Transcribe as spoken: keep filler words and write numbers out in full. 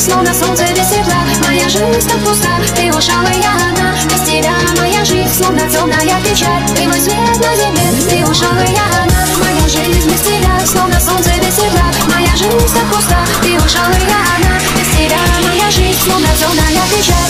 снова на солнце без тепла. Моя жизнь так пуста, ты ушла, я одна. Без тебя моя жизнь словно темная печаль. И мой свет на земле, ты ушла, я одна. Моя жизнь без тебя, словно солнце без тепла. Моя жизнь так пуста, ты ушла, я одна. Без тебя моя жизнь словно темная печаль.